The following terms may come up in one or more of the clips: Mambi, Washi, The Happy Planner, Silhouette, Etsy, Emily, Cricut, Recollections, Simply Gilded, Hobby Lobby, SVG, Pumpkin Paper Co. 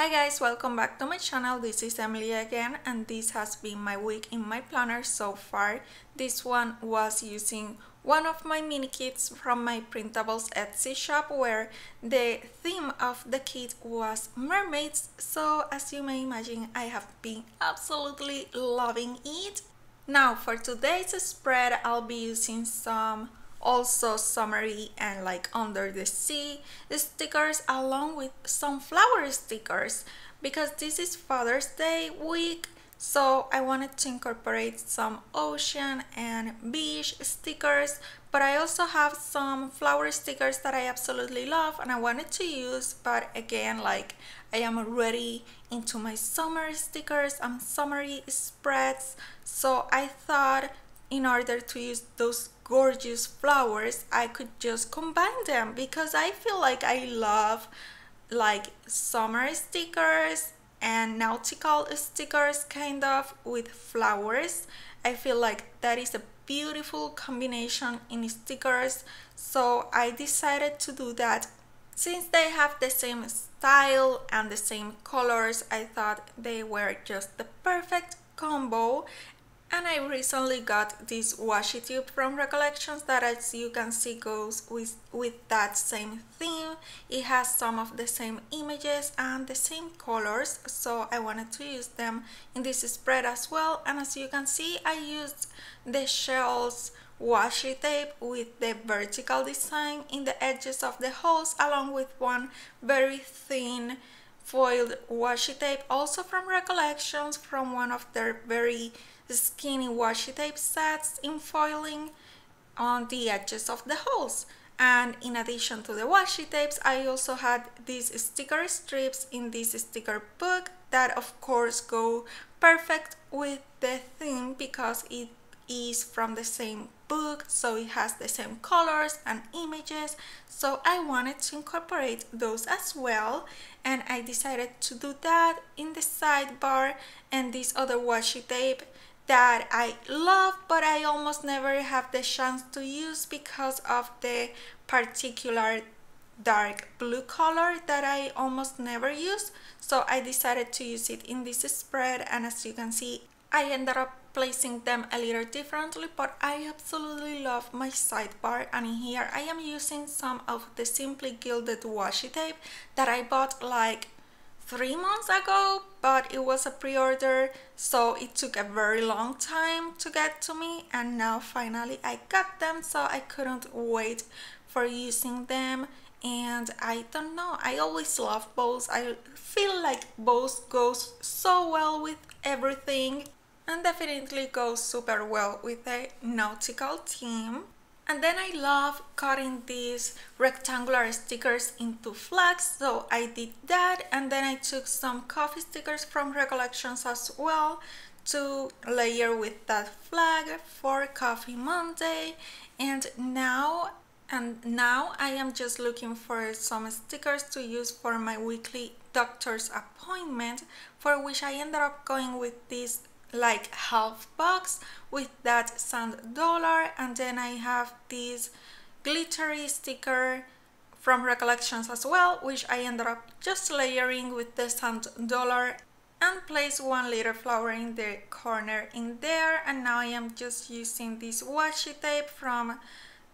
Hi guys, welcome back to my channel. This is Emily again, and this has been my week in my planner so far. This one was using one of my mini kits from my printables Etsy shop, where the theme of the kit was mermaids. So as you may imagine, I have been absolutely loving it. Now for today's spread, I'll be using some also summery and like under the sea stickers, along with some flower stickers, because this is Father's Day week, so I wanted to incorporate some ocean and beach stickers. But I also have some flower stickers that I absolutely love and I wanted to use, but again, like, I am already into my summer stickers and summery spreads, so I thought in order to use those gorgeous flowers, I could just combine them, because I feel like I love like summer stickers and nautical stickers kind of with flowers. I feel like that is a beautiful combination in stickers, so I decided to do that. Since they have the same style and the same colors, I thought they were just the perfect combo. And I recently got this washi tube from Recollections that, as you can see, goes with that same theme. It has some of the same images and the same colors, so I wanted to use them in this spread as well. And as you can see, I used the shells washi tape with the vertical design in the edges of the holes, along with one very thin foiled washi tape, also from Recollections, from one of their very skinny washi tape sets in foiling on the edges of the holes. And in addition to the washi tapes, I also had these sticker strips in this sticker book that of course go perfect with the theme, because it is from the same book, so it has the same colors and images, so I wanted to incorporate those as well. And I decided to do that in the sidebar and this other washi tape that I love, but I almost never have the chance to use because of the particular dark blue color that I almost never use, so I decided to use it in this spread. And as you can see, I ended up placing them a little differently, but I absolutely love my sidebar. And here I am using some of the Simply Gilded washi tape that I bought like 3 months ago, but it was a pre-order, so it took a very long time to get to me, and now finally I got them, so I couldn't wait for using them. And I don't know, I always love bows. I feel like bows goes so well with everything, and definitely goes super well with a nautical theme. And then I love cutting these rectangular stickers into flags, so I did that. And then I took some coffee stickers from Recollections as well to layer with that flag for Coffee Monday. And now I am just looking for some stickers to use for my weekly doctor's appointment, for which I ended up going with this like half box with that sand dollar. And then I have this glittery sticker from Recollections as well, which I ended up just layering with the sand dollar and place one little flower in the corner in there. And now I am just using this washi tape from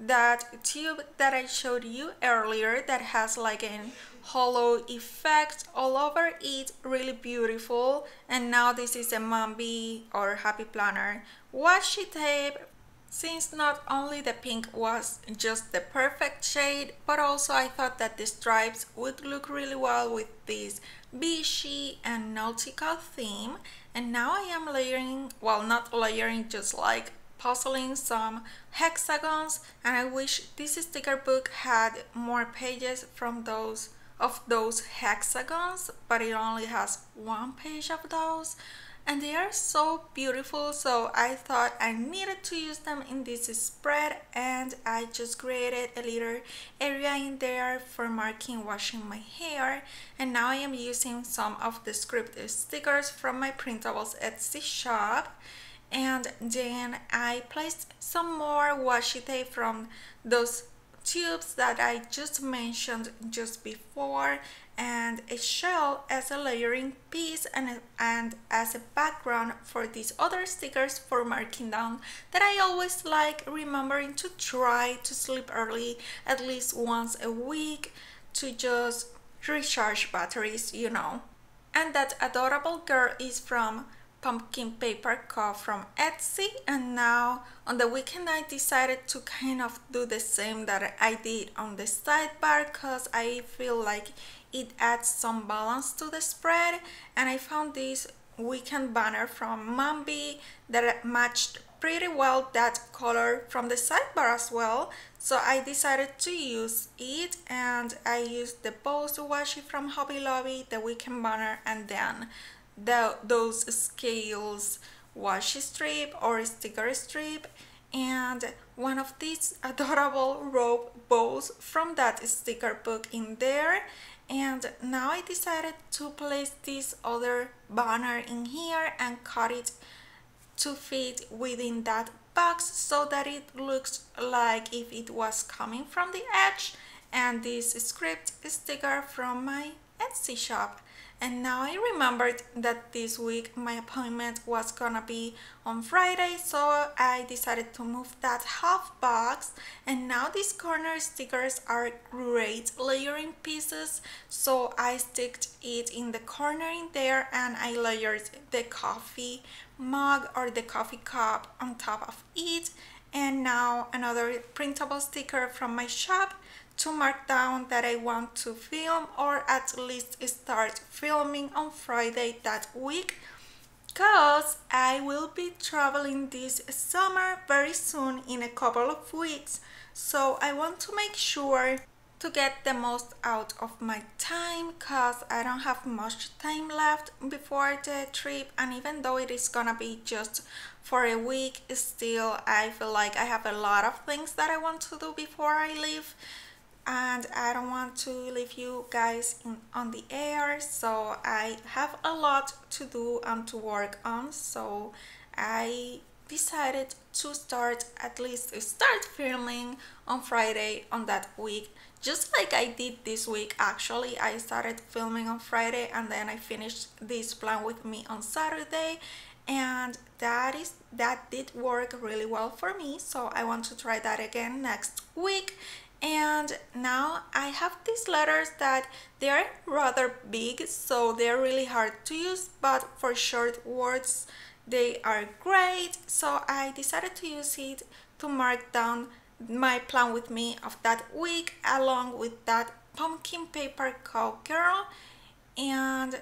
that tube that I showed you earlier that has like an hollow effect all over it, really beautiful. And now this is a Mambi or Happy Planner washi tape, since not only the pink was just the perfect shade, but also I thought that the stripes would look really well with this beachy and nautical theme. And now I am layering, well, not layering, just like puzzling some hexagons. And I wish this sticker book had more pages from those hexagons, but it only has one page of those, and they are so beautiful, so I thought I needed to use them in this spread. And I just created a little area in there for marking washing my hair. And now I am using some of the script stickers from my printables Etsy shop. And then I placed some more washi tape from those tubes that I just mentioned just before, and a shell as a layering piece and as a background for these other stickers for marking down that I always like remembering to try to sleep early at least once a week to just recharge batteries, you know. And that adorable girl is from Pumpkin Paper Co from Etsy, and now on the weekend I decided to kind of do the same that I did on the sidebar because I feel like it adds some balance to the spread, and I found this weekend banner from Mambi that matched pretty well that color from the sidebar as well, so I decided to use it, and I used the bows washi from Hobby Lobby, the weekend banner, and then those scales washi strip or sticker strip, and one of these adorable rope bows from that sticker book in there. And now I decided to place this other banner in here and cut it to fit within that box so that it looks like if it was coming from the edge, and this script sticker from my Etsy shop. And now I remembered that this week my appointment was gonna be on Friday, so I decided to move that half box, and now these corner stickers are great layering pieces, so I stuck it in the corner in there, and I layered the coffee mug or the coffee cup on top of it, and now another printable sticker from my shop to mark down that I want to film or at least start filming on Friday that week, because I will be traveling this summer very soon in a couple of weeks, so I want to make sure to get the most out of my time because I don't have much time left before the trip, and even though it is gonna be just for a week, still I feel like I have a lot of things that I want to do before I leave, and I don't want to leave you guys on the air, so I have a lot to do and to work on, so I decided to at least start filming on Friday on that week, just like I did this week. Actually, I started filming on Friday and then I finished This Plan With Me on Saturday, and that did work really well for me, so I want to try that again next week. And now I have these letters that they're rather big, so they're really hard to use, but for short words they are great, so I decided to use it to mark down my plan with me of that week along with that Pumpkin Paper Co girl, and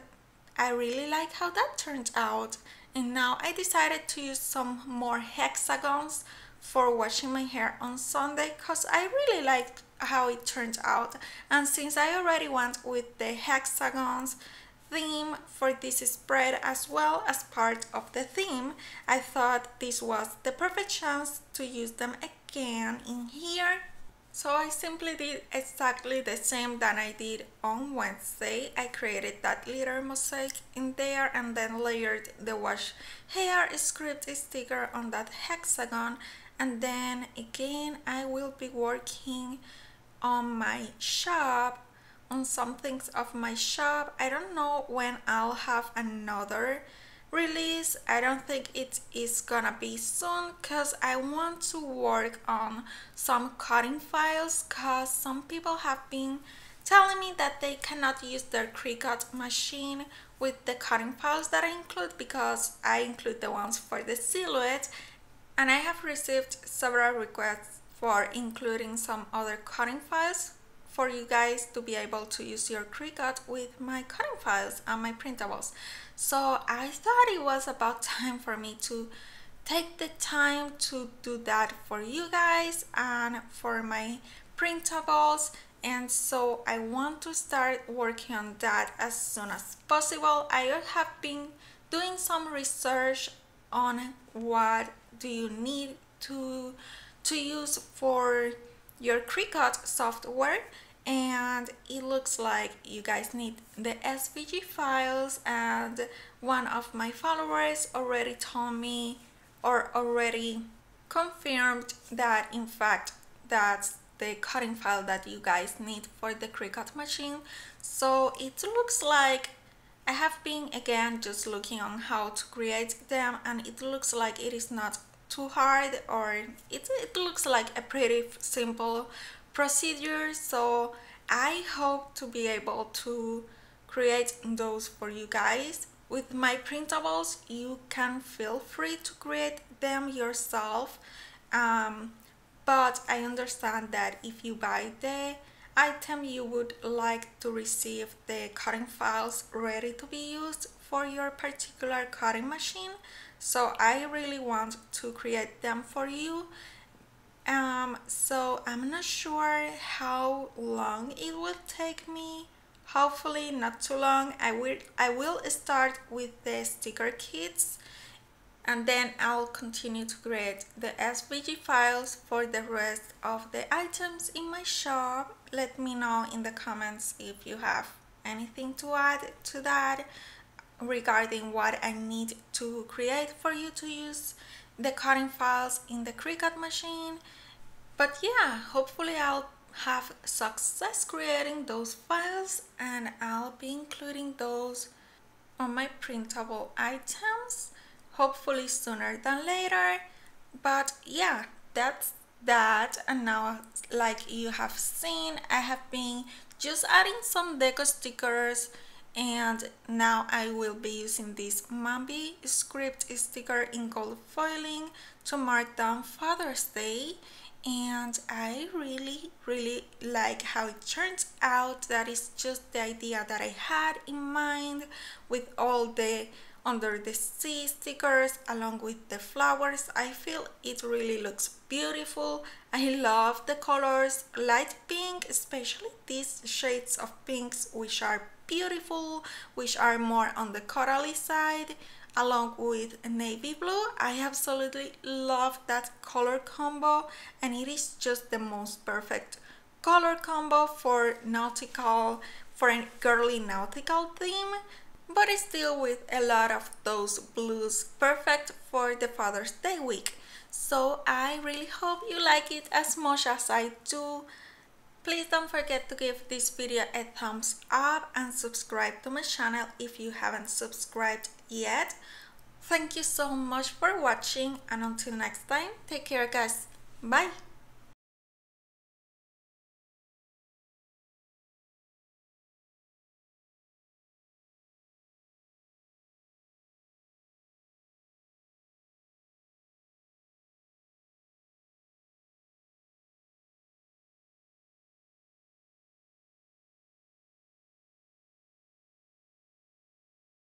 I really like how that turned out. And now I decided to use some more hexagons for washing my hair on Sunday because I really liked how it turned out, and since I already went with the hexagons theme for this spread as well as part of the theme, I thought this was the perfect chance to use them again in here, so I simply did exactly the same that I did on Wednesday. I created that little mosaic in there and then layered the wash hair script sticker on that hexagon, and then again I will be working on my shop, on some things of my shop. I don't know when I'll have another release. I don't think it is gonna be soon because I want to work on some cutting files because some people have been telling me that they cannot use their Cricut machine with the cutting files that I include because I include the ones for the silhouette, and I have received several requests for including some other cutting files for you guys to be able to use your Cricut with my cutting files and my printables. So I thought it was about time for me to take the time to do that for you guys and for my printables, and so I want to start working on that as soon as possible. I have been doing some research on what do you need to use for your Cricut software, and it looks like you guys need the SVG files, and one of my followers already told me or already confirmed that in fact that's the cutting file that you guys need for the Cricut machine. So it looks like I have been again just looking on how to create them, and it looks like it is not too hard, or it looks like a pretty simple procedure. So I hope to be able to create those for you guys. With my printables, you can feel free to create them yourself, but I understand that if you buy the item, you would like to receive the cutting files ready to be used for your particular cutting machine. So I really want to create them for you. So I'm not sure how long it will take me. Hopefully not too long. I will start with the sticker kits, and then I'll continue to create the SVG files for the rest of the items in my shop. Let me know in the comments if you have anything to add to that regarding what I need to create for you to use the cutting files in the Cricut machine. But yeah, hopefully I'll have success creating those files, and I'll be including those on my printable items, hopefully sooner than later. But yeah, that's that. And now, like you have seen, I have been just adding some deco stickers, and now I will be using this Mambi script sticker in gold foiling to mark down Father's Day, and I really like how it turns out. That is just the idea that I had in mind, with all the Under the Sea stickers along with the flowers. I feel it really looks beautiful. I love the colors, light pink, especially these shades of pinks, which are beautiful, which are more on the corally side, along with navy blue. I absolutely love that color combo, and it is just the most perfect color combo for nautical, for a girly nautical theme, but still with a lot of those blues, perfect for the Father's Day week. So I really hope you like it as much as I do. Please don't forget to give this video a thumbs up and subscribe to my channel if you haven't subscribed yet. Thank you so much for watching, and until next time, take care guys, bye!